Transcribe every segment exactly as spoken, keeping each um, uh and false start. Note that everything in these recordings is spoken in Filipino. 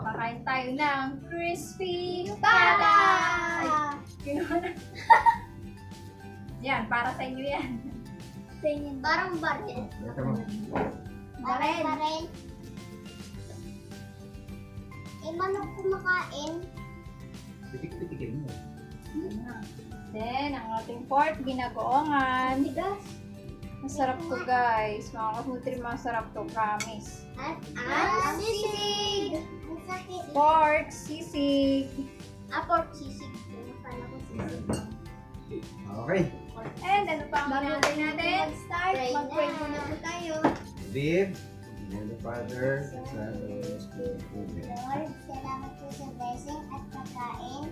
Kakain tayo ng crispy pata! Yan, para sa inyo yan. Sa inyo. Parang baril. Baril. Baril. Eh, manok kumakain. Pitik-pitikin mo. Then, ang ating fourth, ginagoongan. Masarap to guys, mga kasutri, masarap to, promise. At ang sisig! Pork sisig! Ah, pork sisig. Okay. And ano pa ang natin natin? Start, mag-pray muna po tayo. Bib, and the Father, and the Spirit. Lord, salamat po sa blessing at pagkain.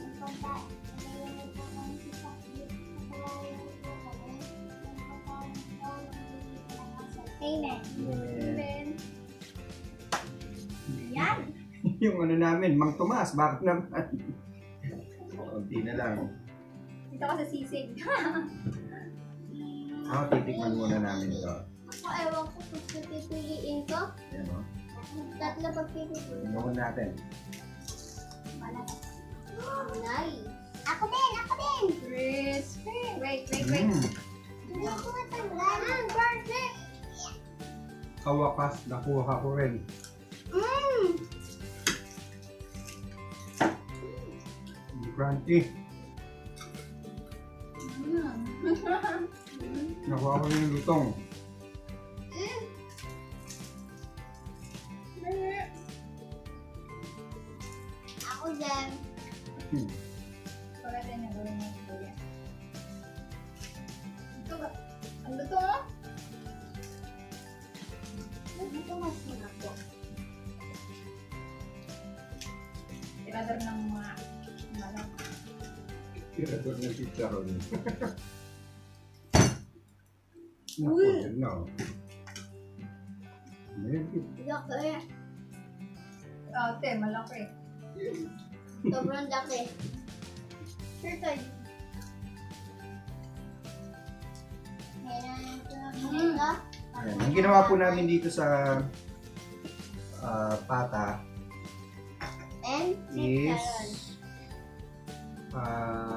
Ang pagkain, ngayon po kami sa Amen. Amen. Ayan. Yung ano namin, Mang Tomas, bakit naman? Kunti na lang. Dito ka sa sisig. Ako, oh, titikman muna namin ito. Ako, ewan ko kung pipiliin ito. Ayan o. Tatlo pagpipiliin. Tingnan natin. Malat. Oh, nice. Ako din, ako din. Crispy. Wait, wait, wait. Hindi ko matanggal. Ang perfect. Sa wakas, nakuha ko rin. Mmm! Crunchy. Mmm! Nakuha ko rin yung lutong. Mmm! Ako dyan. Hmm. Para din na gawin mo ito yan. Ito ba? Ang luto mo? Dito mas hirap po. Tirador ng mga malak. Tirador ng chicharon. Uy! No. Laki. Ate, malaki. Sobrang laki. Sure tayo. Meron ito ng mga. Ayan. Ang ginawa po namin dito sa uh, pata and is uh,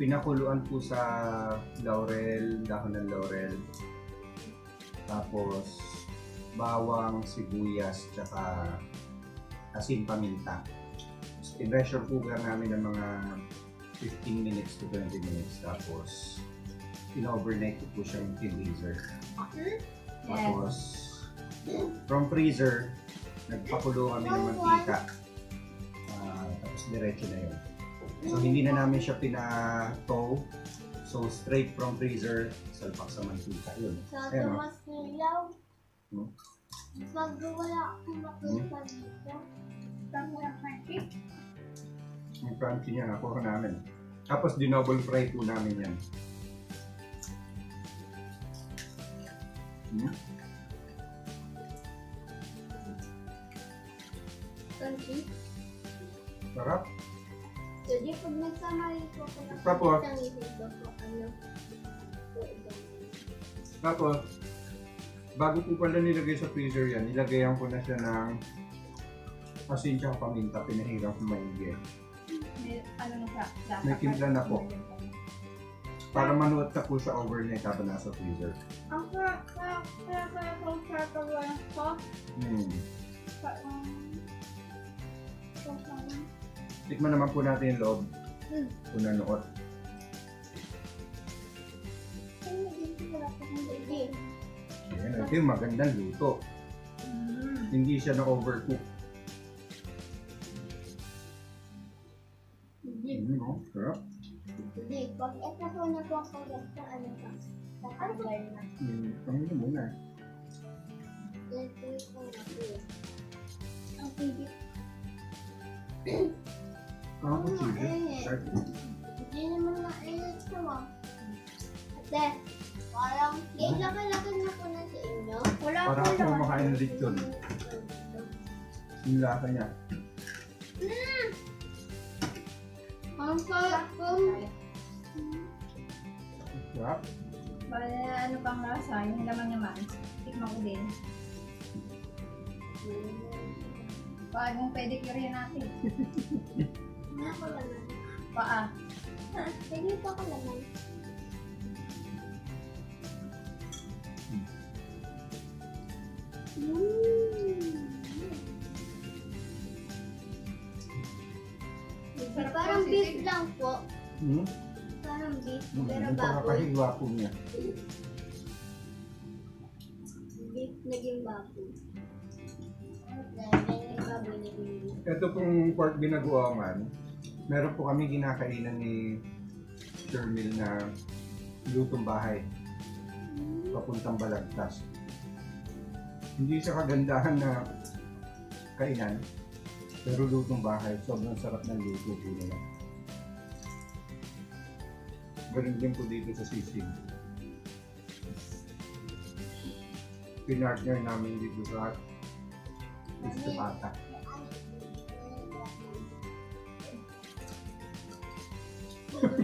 pinakuluan po sa laurel, dahon ng laurel, tapos bawang, sibuyas, tsaka asin, paminta. I-pressure po lang namin ng mga fifteen minutes to twenty minutes, tapos in-overnight ko po siyang freezer. Tapos, from freezer, nagpakulo kami ng mantika. Uh, tapos diretso na yun. So, hindi na namin siya pina-tow. So, straight from freezer, salpak sa mantika yun. Sa tumas nilaw, pag wala akong makinta dito, pag wala kanchik, yung crunchy niya, nakuha namin. Tapos, dinoble fry po namin yan. Hmm? Crunchy? Sarap? Jadi, pag nagsamari po ako na tapos, tapos, bago po pala nilagay sa freezer yan, nilagayan ko na siya ng asin siya paminta, pinahirap maigi. Ano na siya? May timpla na po. Para manuot na po siya overnight habang nasa freezer. Ang sarap, sarap, sarap, sarap, sarap, sarap, sarap, sarap. Hmm. Tikman naman po natin yung loob. Hmm. Kung nanuot. Ayan, ito yung magandang luto. Hmm. Hindi siya na-overcook. Sarap. Hindi, pag ito po na po ako sa ano pa. Sa pagkain na. Hmm, pangin muna. Ito po na po. Ang pibig. Ang pibig? Hindi naman na-init sa mga. Ate, parang ilaki-laki na po na sa inyo. Para ako makain na dito. Sila ka niya. Hmm! Ang sarap po. Sarap? Para ano pang lasa, yung laman naman. Tikman ko din. Bagong pedicure natin. Ako laman. Paa. Ha? Pwede pa ako laman. Mmm! Parang beef lang po. Hmm? Parang beef, hmm, pero baboy. Yung pangakahiwa niya. Beef naging baboy. Ito pong pork binaguangan, meron po kami ginakainan ni Termil na lutong bahay. Papuntang Balagtas. Hindi sa kagandahan na kainan, pero lutong bahay, sobrang sarap ng luto po nila. Ganun din po dito sa sisig. Pinartner namin dito sa Istapata.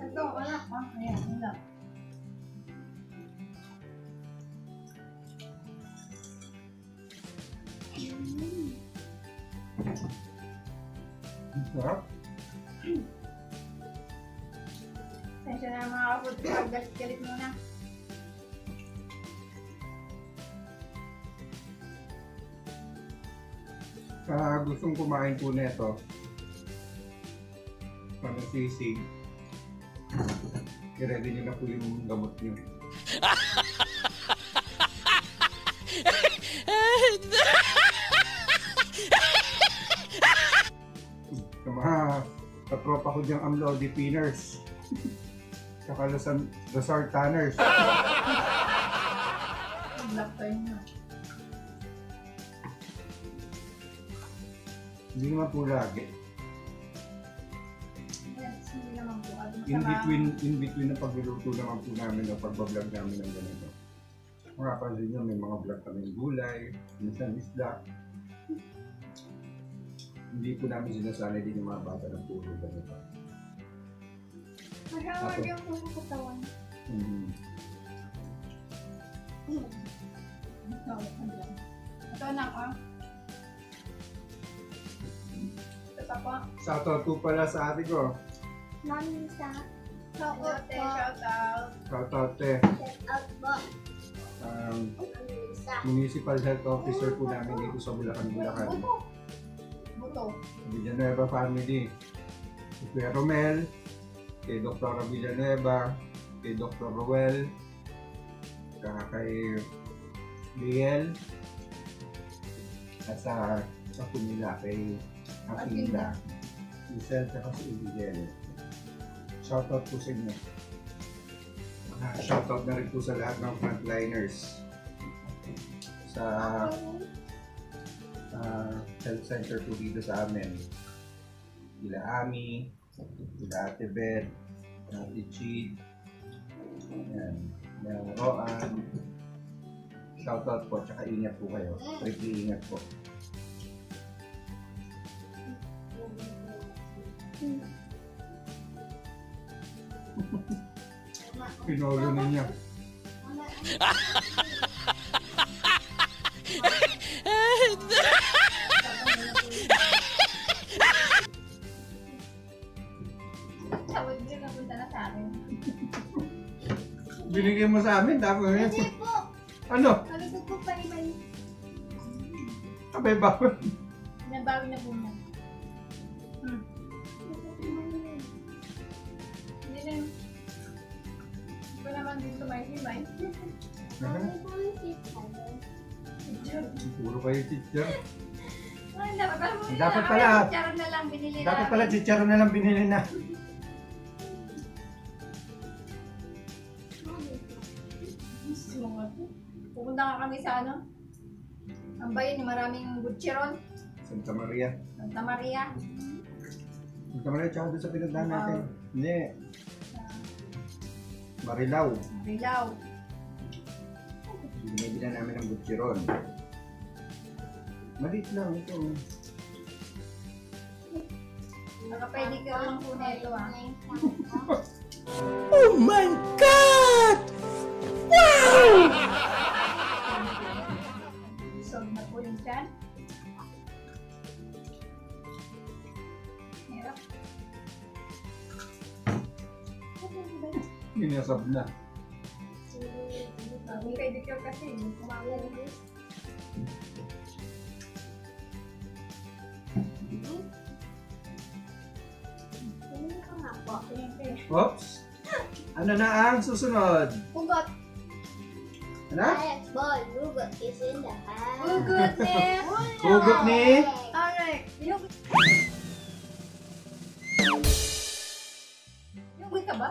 Ito, wala pa. Ayan, wala. Ang sarap. Sensya na mga kapod, galit-galit muna. Uh, gustong kumain po neto. Pag nasisig, i-ready nyo na po yung gamot nyo. Katropa ko diyang Amlodi Pinners saka Lasar Tanners. Black time na. Hindi naman po lagi. Yes, hindi naman po. In between, in between na pagluluto naman po namin o pagbablog namin ng ganito. Makapansin nyo, may mga vlog kaming gulay, minsan isda. Hindi po namin sinasanay din yung mga bata ng puro ganito. Marawag yung puro katawan. Hmm. Hmm. Ito na ko. Ito po. Shoutout po pala sa ate ko. Mami sa. Shoutout po. Shoutout. Shoutout te. Shoutout po. Um, Municipal Health Officer po namin dito sa Bulacan, Bulacan. Villanueva family, si Kuya Romel, kay Doctor Villanueva, kay Doctor Roel, kay Liel, at sa ako nila, kay Akinda, Isel, at si Liel. Shoutout po sa inyo. Shoutout na rin po sa lahat ng frontliners. Sa Uh, health center po dito sa amin. Ila Ami, ila Ate Beth, Ate Chid, ayan, Mel Roan. Shoutout po, tsaka ingat po kayo. Triply ingat po. Pinolo na niya. Binigyan mo sa amin, tapos ngayon. Hindi po. Ano? Pagod po pa rin. Abay, bawin. Nabawi na po na. Hmm. Hindi na yun. Hindi ko naman din tumay-himay. Namin po yung teacher. Teacher? Puro kayo teacher. Dapat pala. Chicharon na lang binili na. Dapat pala chicharon na lang binili na. Thank you. Pupunta nga kami sa ano? Ang bayan, maraming butcheron. Santa Maria. Santa Maria. Santa Maria, tsaka doon sa pinagdaan natin. Hindi. Marilao. Marilao. Binibila namin ang butcheron. Malit lang ito. Baka pwede ka lang kuna ito ah. Oh my God! Wow! So, napunin siya. Meron. Minasab na. May pedicure kasi. Kumaya na ito. Oops! Ano na ang susunod? Ugot! Ano? Ball! Ugot is in the bag! Ugot ni! Ugot ni! Alright! Ugot ka ba?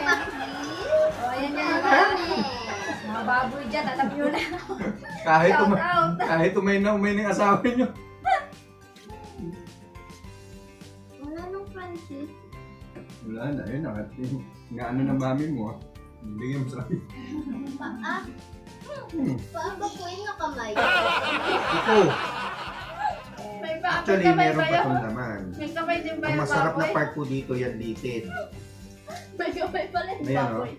O, ayan na naman. Mga baboy dyan, alam nyo na. Kahit umay na umay ng asawa nyo. Wala nung pansit. Wala na, yun na. Nga ano na mami mo ah. Hindi yung sabi. Paa? Paa ba po yung kamay? Ito. May paa. Actually, meron pa itong naman. May kamay din ba yung baboy? Ang masarap na part po dito yan, litid. May kamay pala yung baboy.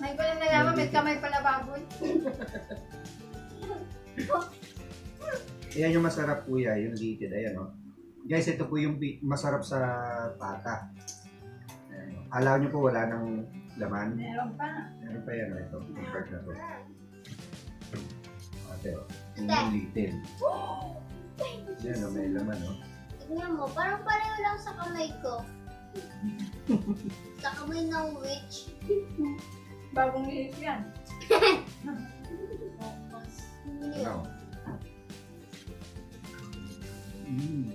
May ko lang nalaman, may kamay pala baboy. Ayan yung masarap po yan, yung litid. Ayan o. Guys, ito po yung masarap sa pata. Alaw nyo po, wala nang laman. Meron pa. Meron pa yan. Ito. Yung part na to. Ate, o. Yung little. Yan, o. May laman, o. Tignan mo. Parang pareho lang sa kamay ko. Sa kamay ng witch. Bagong liit yan. Ano? Mmm.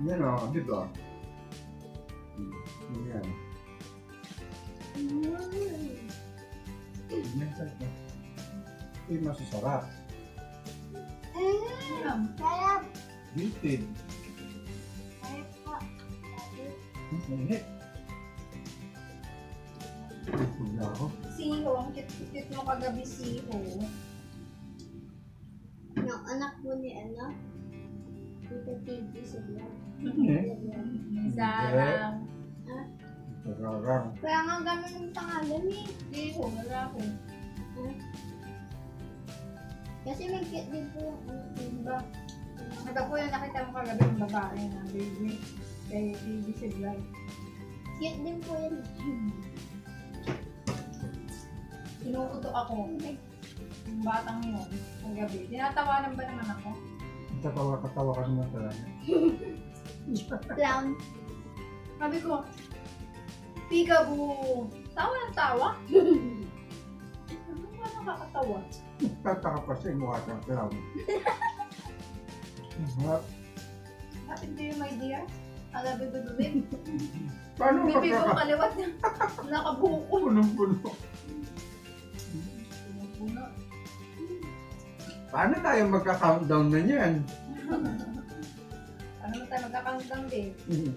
Yan o, di ba? Yan. Ay, masasarap. Sarap. Bitid. Sarap po. Sarap. Siho, ang kitit-kitit mo kagabi, siho. Ang anak mo ni ano? Kita T V sila. Zarang. Ha? Zarang. Kaya nga gano'n yung pangalan eh. Hindi ko, wala ko. Kasi may kit din po yung iba. Ito po yung nakita mo kagabi yung babae na baby. Kaya T V sila. Kit din po yun. Sinuuto ako. Yung batang yun. Ang gabi. Tinatawanan ba naman ako? Katawa-katawa ka naman talaga. Clown. Sabi ko, Peekaboo! Tawa ng tawa? Ano ba nakakatawa? Tataka pa siya yung mukha ng clown. Happy to you, my dear. Ala, bibibibib. Paano ka? Bibig ko kaliwat niya. Nakabuko. Punong-puno. Punong-puno. Paano tayo magka-countdown na niyan? Paano tayo magka-countdown din? Hindi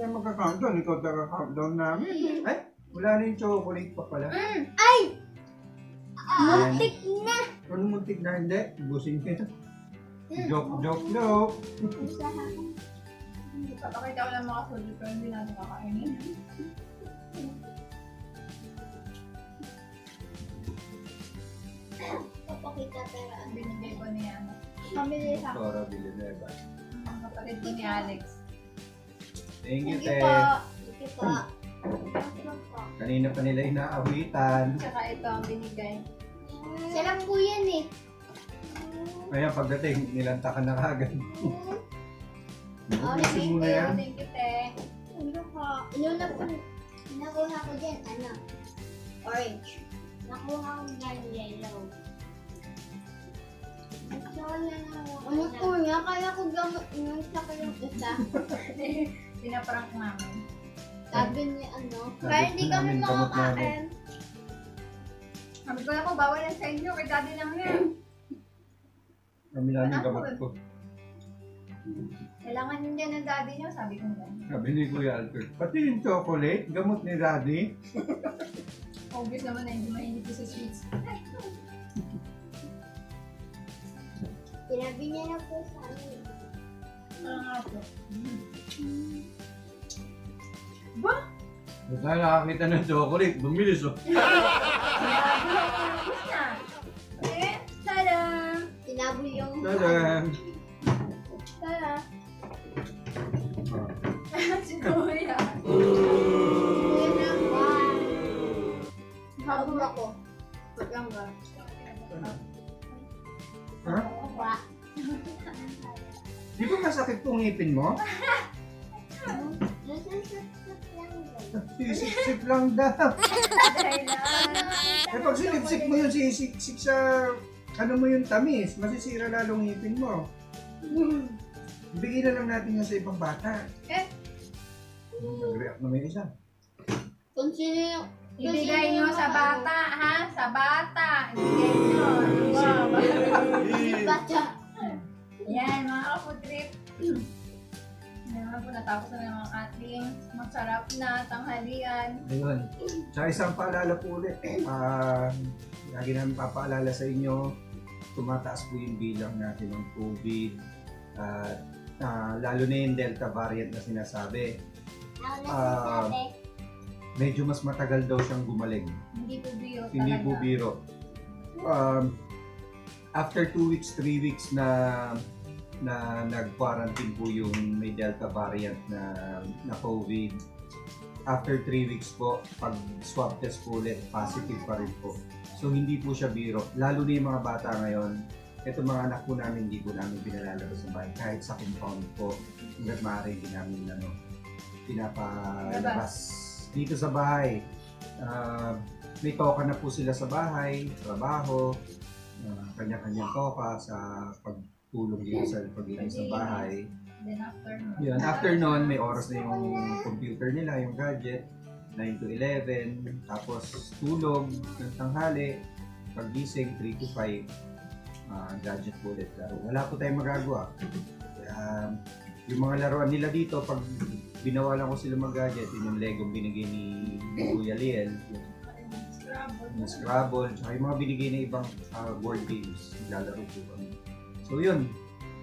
tayo magka-countdown. Ikaw tayo countdown namin. Ay! Wala na yung chocolate pa pala. Ay! Muntik na! Ano muntik na? Hindi. Busing nito. Joke, joke, joke. Papakita ko lang mga food pero hindi natin kakainin. Papakita pero ang binigay ko ni ano. Pamili sa akin. Dora Villanueva. Ang kapatid ko ni Alex. Thank you, Tess. Ito. Kanina pa nila inaawitan. Tsaka ito ang binigay. Siya lang po yan eh. Ayan, pagdating, nilantakan na kagad. Oh, thank you. Thank you, te. Ano ka? Luna po. Nakuha ko dyan, ano? Orange. Nakuha ko dyan, yellow. Ano po niya? Kaya ko gamot yun sa kayong isa. Pinaprank namin. Sabi niya, ano? Kaya hindi kami makakain. Sabi ko na ko, bawal na sa inyo. Kay daddy lang yan. Kami namin gamot ko. Kailangan nyo yan ng daddy niyo, sabi ko na. Sabi ni Kuya Albert, pati yung chocolate, gamot ni daddy. Obvious naman na hindi mahinig ko sa sweets. Sinabi niya na po sa amin. Parang ako. Ba? Basta nakakita ng chocolate, bumilis oh. Tadam! Tara! Si Kuya! Kuya na ba? Habog ako. Ba't lang ba? Ha? Ba? Di ba masakit pong ngipin mo? Sisip-sip lang daw. Eh pag sinipsip mo yun, sisip sa... Ano mo yung tamis? Masisira lalong ngipin mo. Bigyan na lang natin yan sa ibang bata. Eh? Nag-react na may isa. Continue. Ibigay nyo sa bata, ha? Sa bata. Ibigay nyo. Bata. Yan, mga kapudrip. Naman po, natapos na ng mga ating masarap na tanghalian. Ayun. Tsaka isang paalala po ulit. Ah... Lagi namin papaalala sa inyo, tumataas po yung bilang natin ng COVID, uh, uh, lalo na yung Delta variant na sinasabi. Uh, medyo mas matagal daw siyang gumaling. Hindi po biro. Hindi po biro. Um, after two weeks, three weeks na, na nag-quarantine po yung may Delta variant na, na COVID, after three weeks po, pag swab test po ulit, positive pa rin po. So hindi po siya biro. Lalo na yung mga bata ngayon, eto mga anak po namin, hindi po namin pinalalabas ng bahay. Kahit sa compound po, hanggat maaari hindi namin ano, pinapalabas dito sa bahay. Uh, may toka na po sila sa bahay, trabaho, uh, kanya-kanyang toka sa pagtulong dito sa paglinis sa bahay. Then after nun, yun, after nun, may oras na yung computer nila, yung gadget. nine to eleven, tapos tulog ng tanghali, pagising three to five, uh, gadget po ulit laro. Wala po tayong magagawa. Uh, yung mga laruan nila dito, pag binawalan ko sila mag-gadget, yung Lego binigay ni Kuya Liel, yung Scrabble, tsaka yung mga binigay na ibang uh, board games, lalaro po kami. So yun,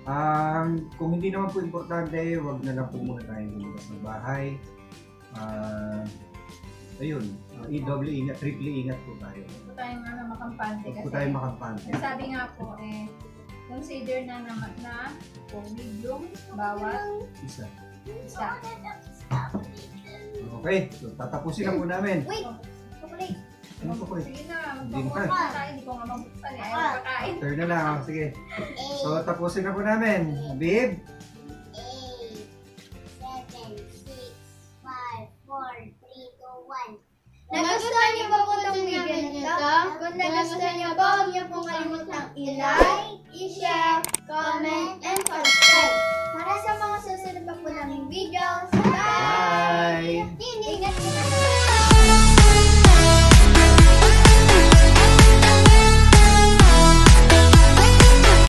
um, kung hindi naman po importante, wag na lang po muna tayong lumabas ng bahay. Uh, Ayun, uh, i-double ingat, triple ingat po tayo. Huwag po tayong nga makampante kasi. Huwag po tayong makampante. Sabi nga po eh, consider na naman na COVID yung bawat isa. Isa. Okay, so tatapusin lang po namin. Wait! Kukulik! Ano kukulik? Sige na, magpakuha na tayo. Hindi ko nga magbuksan eh. Ayaw pakain. Turn na lang, sige. So tapusin na po namin. Babe! Nagustuhan niyo ba po itong video nito? Kung nagustuhan niyo ba, huwag niyo pong kalimutang i-like.